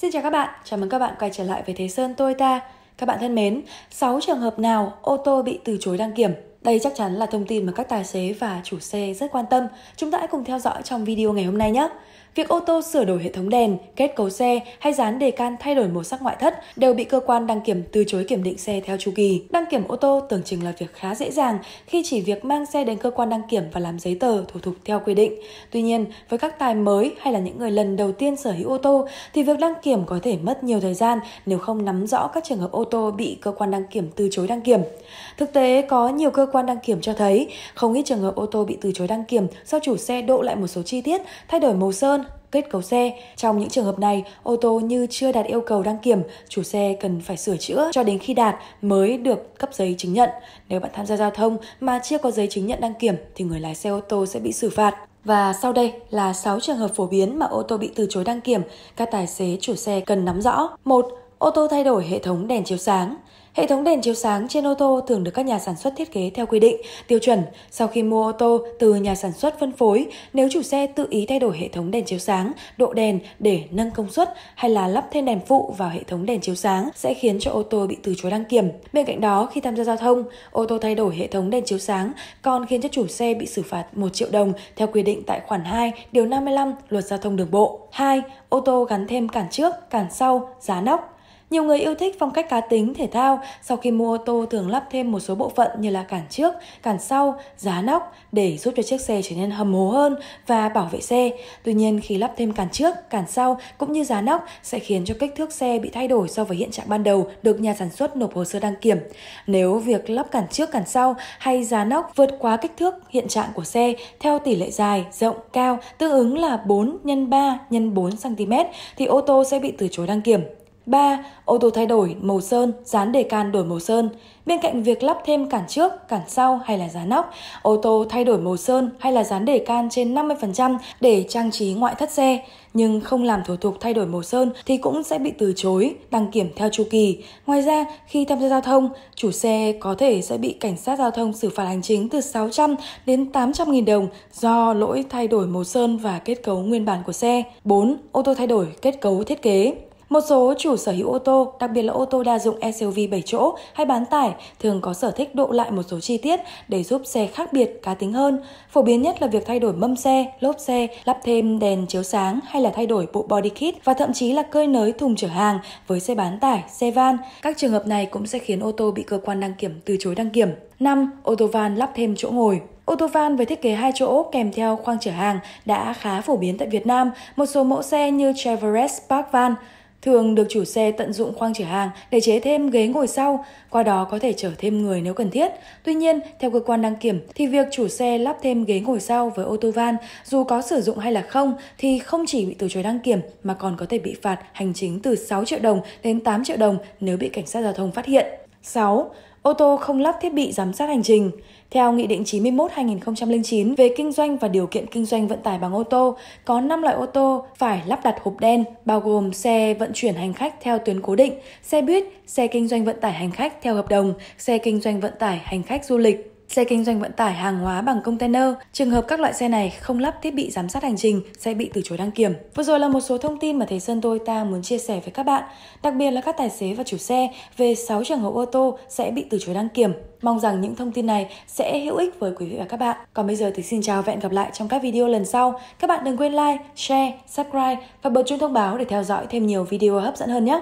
Xin chào các bạn, chào mừng các bạn quay trở lại với Thế Sơn Toyota. Các bạn thân mến, 6 trường hợp nào ô tô bị từ chối đăng kiểm? Đây chắc chắn là thông tin mà các tài xế và chủ xe rất quan tâm. Chúng ta hãy cùng theo dõi trong video ngày hôm nay nhé. Việc ô tô sửa đổi hệ thống đèn, kết cấu xe hay dán đề can thay đổi màu sắc ngoại thất đều bị cơ quan đăng kiểm từ chối kiểm định xe theo chu kỳ. Đăng kiểm ô tô tưởng chừng là việc khá dễ dàng khi chỉ việc mang xe đến cơ quan đăng kiểm và làm giấy tờ thủ tục theo quy định. Tuy nhiên, với các tài mới hay là những người lần đầu tiên sở hữu ô tô thì việc đăng kiểm có thể mất nhiều thời gian nếu không nắm rõ các trường hợp ô tô bị cơ quan đăng kiểm từ chối đăng kiểm. Thực tế, có nhiều cơ quan đăng kiểm cho thấy không ít trường hợp ô tô bị từ chối đăng kiểm do chủ xe độ lại một số chi tiết, thay đổi màu sơn, kết cấu xe. Trong những trường hợp này, ô tô như chưa đạt yêu cầu đăng kiểm, chủ xe cần phải sửa chữa cho đến khi đạt mới được cấp giấy chứng nhận. Nếu bạn tham gia giao thông mà chưa có giấy chứng nhận đăng kiểm thì người lái xe ô tô sẽ bị xử phạt. Và sau đây là 6 trường hợp phổ biến mà ô tô bị từ chối đăng kiểm, các tài xế chủ xe cần nắm rõ. 1. Ô tô thay đổi hệ thống đèn chiếu sáng. Hệ thống đèn chiếu sáng trên ô tô thường được các nhà sản xuất thiết kế theo quy định, tiêu chuẩn. Sau khi mua ô tô từ nhà sản xuất phân phối, nếu chủ xe tự ý thay đổi hệ thống đèn chiếu sáng, độ đèn để nâng công suất hay là lắp thêm đèn phụ vào hệ thống đèn chiếu sáng sẽ khiến cho ô tô bị từ chối đăng kiểm. Bên cạnh đó, khi tham gia giao thông, ô tô thay đổi hệ thống đèn chiếu sáng còn khiến cho chủ xe bị xử phạt 1 triệu đồng theo quy định tại khoản 2, điều 55 Luật Giao thông Đường bộ. 2. Ô tô gắn thêm cản trước, cản sau, giá nóc. Nhiều người yêu thích phong cách cá tính, thể thao, sau khi mua ô tô thường lắp thêm một số bộ phận như là cản trước, cản sau, giá nóc để giúp cho chiếc xe trở nên hầm hố hơn và bảo vệ xe. Tuy nhiên, khi lắp thêm cản trước, cản sau cũng như giá nóc sẽ khiến cho kích thước xe bị thay đổi so với hiện trạng ban đầu được nhà sản xuất nộp hồ sơ đăng kiểm. Nếu việc lắp cản trước, cản sau hay giá nóc vượt quá kích thước hiện trạng của xe theo tỷ lệ dài, rộng, cao tương ứng là 4 x 3 x 4 cm thì ô tô sẽ bị từ chối đăng kiểm. 3. Ô tô thay đổi màu sơn, dán đề can đổi màu sơn. Bên cạnh việc lắp thêm cản trước, cản sau hay là giá nóc, ô tô thay đổi màu sơn hay là dán đề can trên 50% để trang trí ngoại thất xe, nhưng không làm thủ tục thay đổi màu sơn thì cũng sẽ bị từ chối đăng kiểm theo chu kỳ. Ngoài ra, khi tham gia giao thông, chủ xe có thể sẽ bị cảnh sát giao thông xử phạt hành chính từ 600 đến 800.000 đồng do lỗi thay đổi màu sơn và kết cấu nguyên bản của xe. 4. Ô tô thay đổi kết cấu thiết kế. Một số chủ sở hữu ô tô, đặc biệt là ô tô đa dụng SUV 7 chỗ hay bán tải, thường có sở thích độ lại một số chi tiết để giúp xe khác biệt, cá tính hơn. Phổ biến nhất là việc thay đổi mâm xe, lốp xe, lắp thêm đèn chiếu sáng hay là thay đổi bộ body kit và thậm chí là cơi nới thùng chở hàng với xe bán tải, xe van. Các trường hợp này cũng sẽ khiến ô tô bị cơ quan đăng kiểm từ chối đăng kiểm. 5. Ô tô van lắp thêm chỗ ngồi. Ô tô van với thiết kế 2 chỗ kèm theo khoang chở hàng đã khá phổ biến tại Việt Nam. Một số mẫu xe như Chevrolet Spark Van thường được chủ xe tận dụng khoang chở hàng để chế thêm ghế ngồi sau, qua đó có thể chở thêm người nếu cần thiết. Tuy nhiên, theo cơ quan đăng kiểm thì việc chủ xe lắp thêm ghế ngồi sau với ô tô van dù có sử dụng hay là không thì không chỉ bị từ chối đăng kiểm mà còn có thể bị phạt hành chính từ 6 triệu đồng đến 8 triệu đồng nếu bị cảnh sát giao thông phát hiện. 6. Ô tô không lắp thiết bị giám sát hành trình. Theo Nghị định 91/2009 về kinh doanh và điều kiện kinh doanh vận tải bằng ô tô, có 5 loại ô tô phải lắp đặt hộp đen, bao gồm xe vận chuyển hành khách theo tuyến cố định, xe buýt, xe kinh doanh vận tải hành khách theo hợp đồng, xe kinh doanh vận tải hành khách du lịch, xe kinh doanh vận tải hàng hóa bằng container. Trường hợp các loại xe này không lắp thiết bị giám sát hành trình sẽ bị từ chối đăng kiểm. Vừa rồi là một số thông tin mà Thế Sơn Toyota muốn chia sẻ với các bạn, đặc biệt là các tài xế và chủ xe về 6 trường hợp ô tô sẽ bị từ chối đăng kiểm. Mong rằng những thông tin này sẽ hữu ích với quý vị và các bạn. Còn bây giờ thì xin chào và hẹn gặp lại trong các video lần sau. Các bạn đừng quên like, share, subscribe và bật chuông thông báo để theo dõi thêm nhiều video hấp dẫn hơn nhé.